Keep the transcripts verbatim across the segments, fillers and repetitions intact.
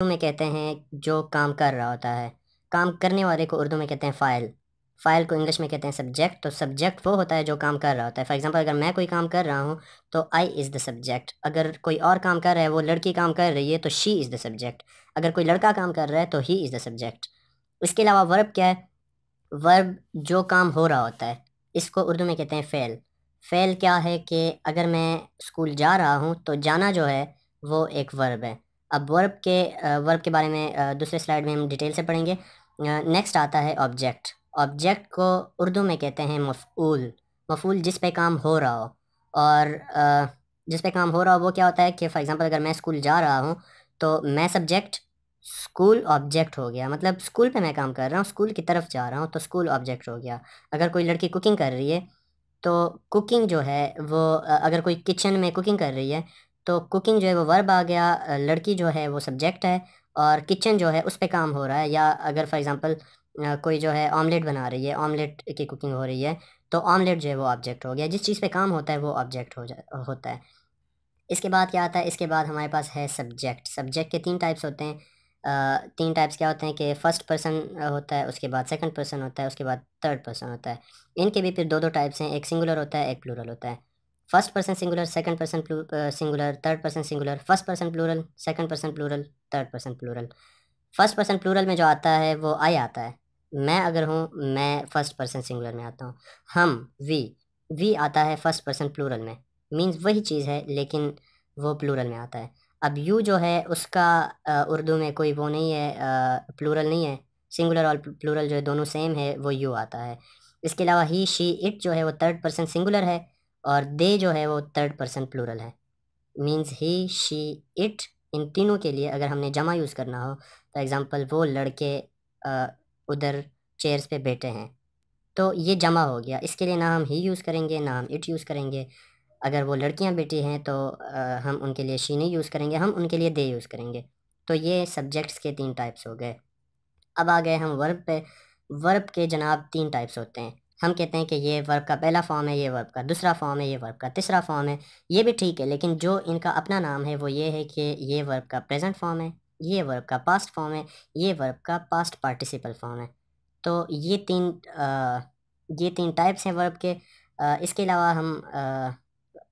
उर्दू में कहते हैं जो काम कर रहा होता है, काम करने वाले को उर्दू में कहते हैं फ़ाइल, फ़ाइल को इंग्लिश में कहते हैं सब्जेक्ट। तो सब्जेक्ट वो होता है जो काम कर रहा होता है। फॉर एग्जांपल अगर मैं कोई काम कर रहा हूँ तो आई इज़ द सब्जेक्ट। अगर कोई और काम कर रहा है, वो लड़की काम कर रही है तो शी इज़ द सब्जेक्ट। अगर कोई लड़का काम कर रहा है तो ही इज़ द सब्जेक्ट। इसके अलावा वर्ब क्या है? वर्ब जो काम हो रहा होता है, इसको उर्दू में कहते हैं फ़ेल। फ़ेल क्या है कि अगर मैं स्कूल जा रहा हूँ तो जाना जो है वो एक वर्ब है। अब वर्ब के वर्ब के बारे में दूसरे स्लाइड में हम डिटेल से पढ़ेंगे। नेक्स्ट आता है ऑब्जेक्ट। ऑब्जेक्ट को उर्दू में कहते हैं मफ़ूल। मफ़ूल जिस पे काम हो रहा हो, और जिस पे काम हो रहा हो वो क्या होता है कि फॉर एग्जांपल अगर मैं स्कूल जा रहा हूँ तो मैं सब्जेक्ट, स्कूल ऑब्जेक्ट हो गया। मतलब स्कूल पे मैं काम कर रहा हूँ, स्कूल की तरफ जा रहा हूँ तो स्कूल ऑब्जेक्ट हो गया। अगर कोई लड़की कुकिंग कर रही है तो कुकिंग जो है वो, अगर कोई किचन में कुकिंग कर रही है तो कुकिंग जो है वो वर्ब आ गया, लड़की जो है वो सब्जेक्ट है, और किचन जो है उस पे काम हो रहा है। या अगर फॉर एग्जांपल कोई जो है ऑमलेट बना रही है, ऑमलेट की कुकिंग हो रही है तो ऑमलेट जो है वो ऑब्जेक्ट हो गया। जिस चीज़ पे काम होता है वो ऑब्जेक्ट हो जा होता है। इसके बाद क्या आता है? इसके बाद हमारे पास है सब्जेक्ट। सब्जेक्ट के तीन टाइप्स होते हैं। तीन टाइप्स क्या होते हैं कि फ़र्स्ट पर्सन होता है, उसके बाद सेकेंड पर्सन होता है, उसके बाद थर्ड पर्सन होता है। इनके भी फिर दो दो टाइप्स हैं, एक सिंगुलर होता है, एक प्लूरल होता है। First person singular, second person singular, third person singular, first person plural, second person plural, third person plural. First person plural में जो आता है वो आई आता है। मैं अगर हूँ, मैं फर्स्ट पर्सन सिंगुलर में आता हूँ। हम, वी, वी आता है फर्स्ट पर्सन प्लूरल में, मींस वही चीज़ है लेकिन वो प्लूरल में आता है। अब यू जो है उसका आ, उर्दू में कोई वो नहीं है, आ, प्लूरल नहीं है, सिंगुलर और प्लूरल जो है दोनों सेम है, वो यू आता है। इसके अलावा ही, शी, इट जो है वो थर्ड पर्सन सिंगुलर है, और दे जो है वो थर्ड पर्सन प्लूरल है। मींस ही, शी, इट इन तीनों के लिए अगर हमने जमा यूज़ करना हो, फॉर एग्जांपल वो लड़के उधर चेयर्स पे बैठे हैं, तो ये जमा हो गया। इसके लिए ना हम ही यूज़ करेंगे ना हम इट यूज़ करेंगे। अगर वो लड़कियां बैठी हैं तो आ, हम उनके लिए शी नहीं यूज़ करेंगे, हम उनके लिए दे यूज़ करेंगे। तो ये सब्जेक्ट्स के तीन टाइप्स हो गए। अब आ गए हम वर्ब पे। वर्ब के जनाब तीन टाइप्स होते हैं। हम कहते हैं कि ये वर्ब का पहला फॉर्म है, ये वर्ब का दूसरा फॉर्म है, ये वर्ब का तीसरा फॉर्म है। ये भी ठीक है, लेकिन जो इनका अपना नाम है वो ये है कि ये वर्ब का प्रेजेंट फॉर्म है, ये वर्ब का पास्ट फॉर्म है, ये वर्ब का पास्ट पार्टिसिपल फॉर्म है। तो ये तीन आ, ये तीन टाइप्स हैं वर्ब के। आ, इसके अलावा हम आ,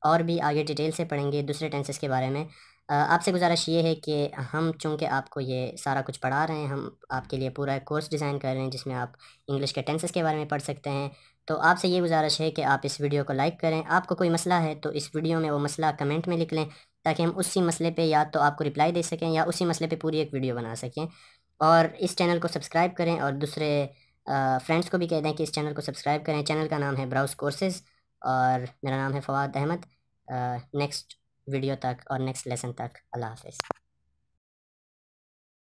और भी आगे डिटेल से पढ़ेंगे दूसरे टेंसेस के बारे में। आपसे गुजारिश ये है कि हम चूँकि आपको ये सारा कुछ पढ़ा रहे हैं, हम आपके लिए पूरा कोर्स डिज़ाइन कर रहे हैं जिसमें आप इंग्लिश के टेंसेस के बारे में पढ़ सकते हैं। तो आपसे ये गुजारिश है कि आप इस वीडियो को लाइक करें। आपको कोई मसला है तो इस वीडियो में वो मसला कमेंट में लिख लें, ताकि हम उसी मसले पे या तो आपको रिप्लाई दे सकें या उसी मसले पे पूरी एक वीडियो बना सकें। और इस चैनल को सब्सक्राइब करें, और दूसरे फ्रेंड्स को भी कह दें कि इस चैनल को सब्सक्राइब करें। चैनल का नाम है ब्राउस कोर्सेज़, और मेरा नाम है फवाद अहमद। नेक्स्ट वीडियो तक और नेक्स्ट लेसन तक, अल्लाह हाफ़िज़।